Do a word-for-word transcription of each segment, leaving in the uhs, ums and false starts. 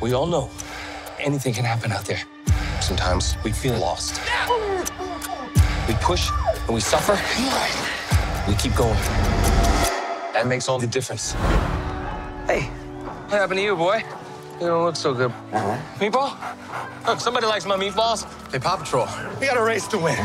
We all know anything can happen out there. Sometimes we feel lost. We push and we suffer. We keep going. That makes all the difference. Hey, what happened to you, boy? You don't look so good. Mm-hmm. Meatball? Look, somebody likes my meatballs. They Paw Patrol. We got a race to win.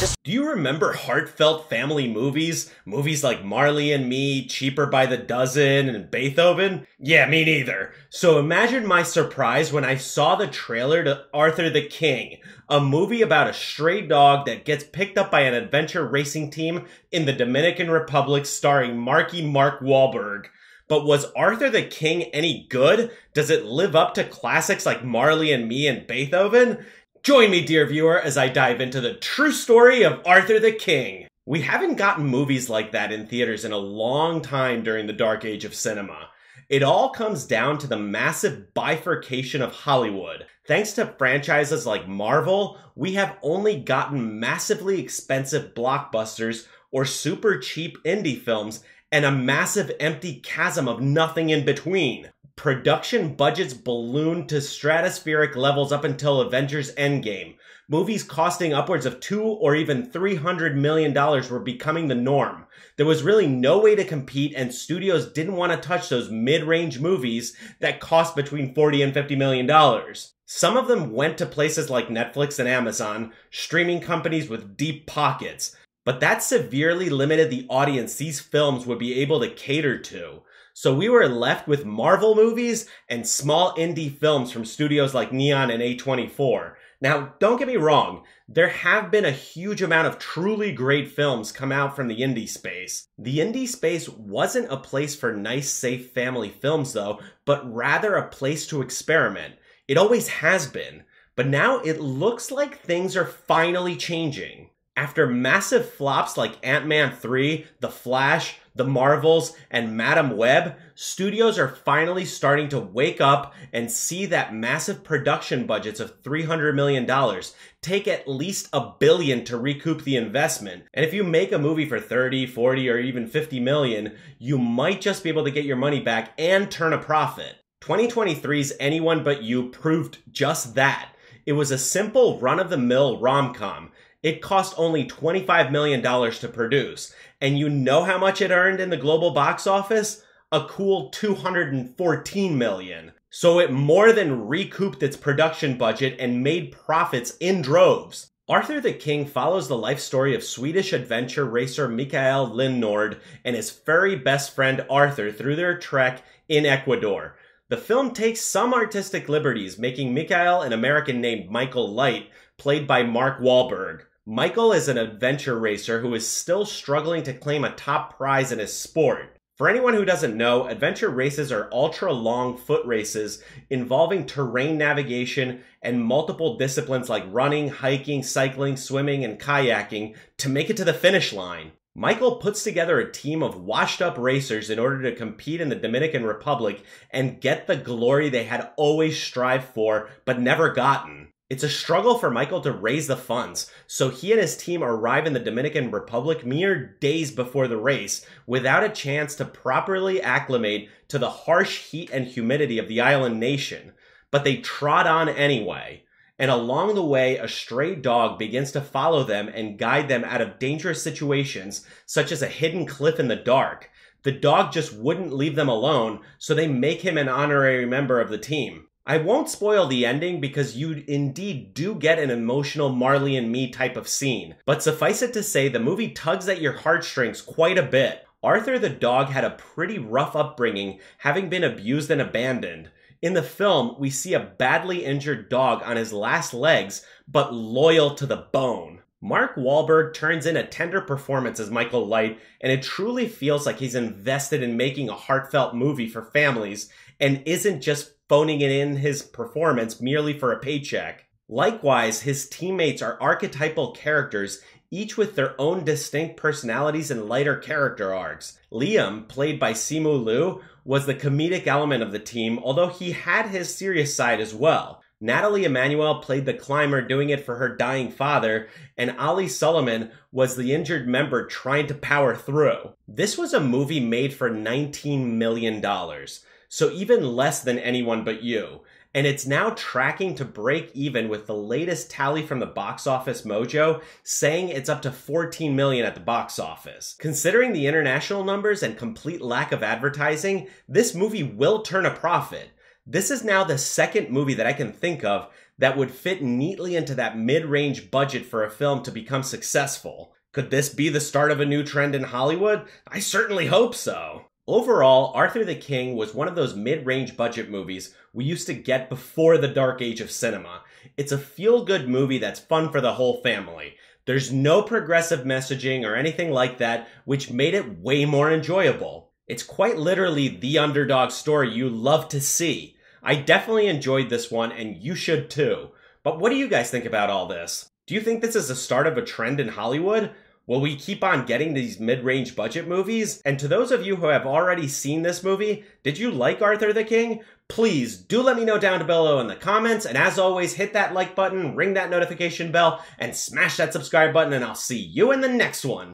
Just Do you remember heartfelt family movies? Movies like Marley and Me, Cheaper by the Dozen, and Beethoven? Yeah, me neither. So imagine my surprise when I saw the trailer to Arthur the King, a movie about a stray dog that gets picked up by an adventure racing team in the Dominican Republic starring Marky Mark Wahlberg. But was Arthur the King any good? Does it live up to classics like Marley and Me and Beethoven? Join me, dear viewer, as I dive into the true story of Arthur the King. We haven't gotten movies like that in theaters in a long time during the dark age of cinema. It all comes down to the massive bifurcation of Hollywood. Thanks to franchises like Marvel, we have only gotten massively expensive blockbusters or super cheap indie films, and a massive empty chasm of nothing in between. Production budgets ballooned to stratospheric levels up until Avengers Endgame. Movies costing upwards of two or even three hundred million dollars were becoming the norm. There was really no way to compete, and studios didn't want to touch those mid-range movies that cost between forty and fifty million dollars. Some of them went to places like Netflix and Amazon, streaming companies with deep pockets. But that severely limited the audience these films would be able to cater to. So we were left with Marvel movies and small indie films from studios like Neon and A twenty-four. Now, don't get me wrong, there have been a huge amount of truly great films come out from the indie space. The indie space wasn't a place for nice, safe family films though, but rather a place to experiment. It always has been, but now it looks like things are finally changing. After massive flops like Ant-Man three, The Flash, The Marvels, and Madame Webb, studios are finally starting to wake up and see that massive production budgets of three hundred million dollars take at least a billion to recoup the investment. And if you make a movie for thirty, forty, or even fifty million, you might just be able to get your money back and turn a profit. twenty twenty-three's Anyone But You proved just that. It was a simple run-of-the-mill rom-com. It cost only twenty-five million dollars to produce, and you know how much it earned in the global box office? A cool two hundred fourteen million dollars. So it more than recouped its production budget and made profits in droves. Arthur the King follows the life story of Swedish adventure racer Mikael Lindnord and his furry best friend Arthur through their trek in Ecuador. The film takes some artistic liberties, making Mikael an American named Michael Light, played by Mark Wahlberg. Michael is an adventure racer who is still struggling to claim a top prize in his sport. For anyone who doesn't know, adventure races are ultra-long foot races involving terrain navigation and multiple disciplines like running, hiking, cycling, swimming, and kayaking to make it to the finish line. Michael puts together a team of washed-up racers in order to compete in the Dominican Republic and get the glory they had always strived for but never gotten. It's a struggle for Michael to raise the funds, so he and his team arrive in the Dominican Republic mere days before the race without a chance to properly acclimate to the harsh heat and humidity of the island nation. But they trot on anyway. And along the way, a stray dog begins to follow them and guide them out of dangerous situations, such as a hidden cliff in the dark. The dog just wouldn't leave them alone, so they make him an honorary member of the team. I won't spoil the ending because you indeed do get an emotional Marley and Me type of scene, but suffice it to say the movie tugs at your heartstrings quite a bit. Arthur the dog had a pretty rough upbringing, having been abused and abandoned. In the film, we see a badly injured dog on his last legs, but loyal to the bone. Mark Wahlberg turns in a tender performance as Michael Light, and it truly feels like he's invested in making a heartfelt movie for families and isn't just phoning it in his performance merely for a paycheck. Likewise, his teammates are archetypal characters, each with their own distinct personalities and lighter character arcs. Liam, played by Simu Liu, was the comedic element of the team, although he had his serious side as well. Natalie Emmanuel played the climber doing it for her dying father, and Ali Suliman was the injured member trying to power through. This was a movie made for nineteen million dollars, so even less than Anyone But You. and it's now tracking to break even with the latest tally from the Box Office Mojo, saying it's up to fourteen million at the box office. Considering the international numbers and complete lack of advertising, this movie will turn a profit. This is now the second movie that I can think of that would fit neatly into that mid-range budget for a film to become successful. Could this be the start of a new trend in Hollywood? I certainly hope so. Overall, Arthur the King was one of those mid-range budget movies we used to get before the dark age of cinema. It's a feel-good movie that's fun for the whole family. There's no progressive messaging or anything like that, which made it way more enjoyable. It's quite literally the underdog story you love to see. I definitely enjoyed this one, and you should too. But what do you guys think about all this? Do you think this is the start of a trend in Hollywood? Will we keep on getting these mid-range budget movies? And to those of you who have already seen this movie, did you like Arthur the King? Please do let me know down below in the comments, and as always, hit that like button, ring that notification bell, and smash that subscribe button, and I'll see you in the next one!